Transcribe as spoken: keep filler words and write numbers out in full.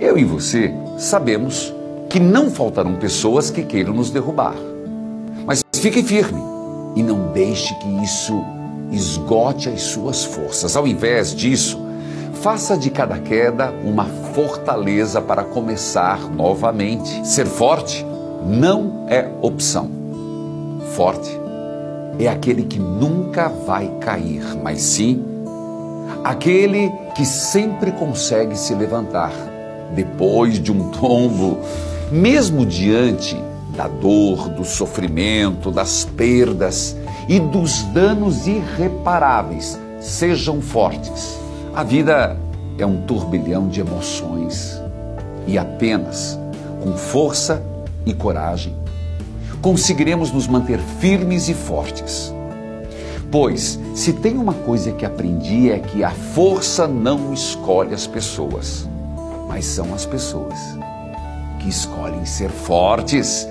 Eu e você sabemos que não faltarão pessoas que queiram nos derrubar. Mas fique firme e não deixe que isso esgote as suas forças. Ao invés disso, faça de cada queda uma fortaleza para começar novamente. Ser forte não é opção. Forte é aquele que nunca vai cair, mas sim aquele que sempre consegue se levantar depois de um tombo, mesmo diante da dor, do sofrimento, das perdas e dos danos irreparáveis. Sejam fortes. A vida é um turbilhão de emoções e apenas com força e coragem conseguiremos nos manter firmes e fortes. Pois, se tem uma coisa que aprendi é que a força não escolhe as pessoas, mas são as pessoas que escolhem ser fortes.